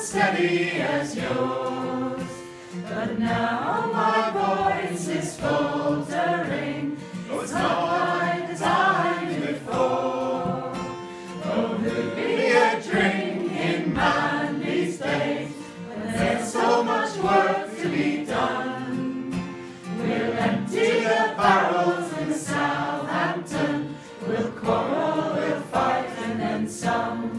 Steady as yours, but now my voice is faltering. Oh, it's not like the time before. Oh, who'd be a drinking man these days? But there's so much work to be done. We'll empty the barrels in Southampton. We'll quarrel, we'll fight, and then some.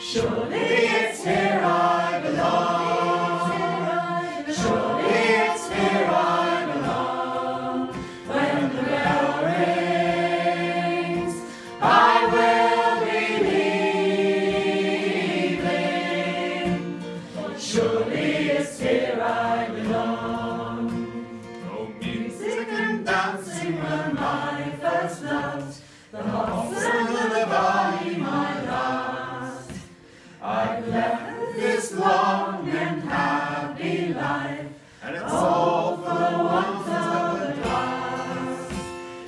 Surely it's here I belong, surely it's here I belong. When the bell rings, I will be leaving. Surely it's here I belong. Oh, music and dancing were my first loves, the hearts and the lullaby my love. I've left this long and happy life, and it's all for want of a glass.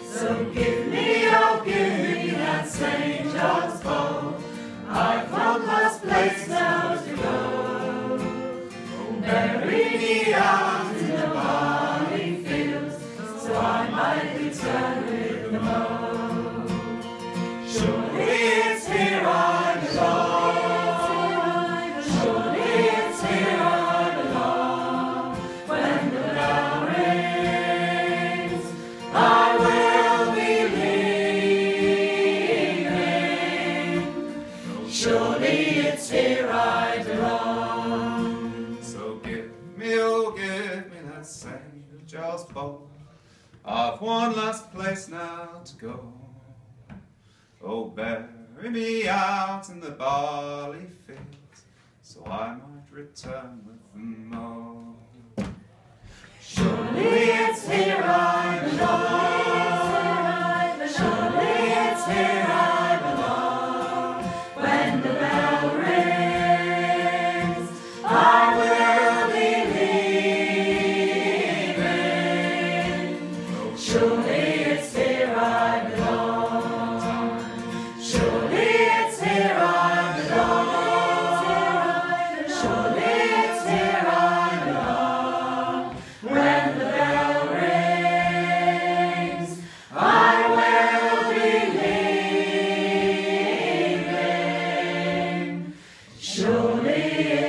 So give me that St Giles Bowl. I've one last place now to go. Bury me out in the barley fields, so I might return with the mow. Surely it's here I belong. Surely it's here I belong. So give me, oh give me that St Giles Bowl. I've one last place now to go. Oh, bury me out in the barley fields, so I might return with the mow. Surely it's here I belong. Surely it's here I belong. Surely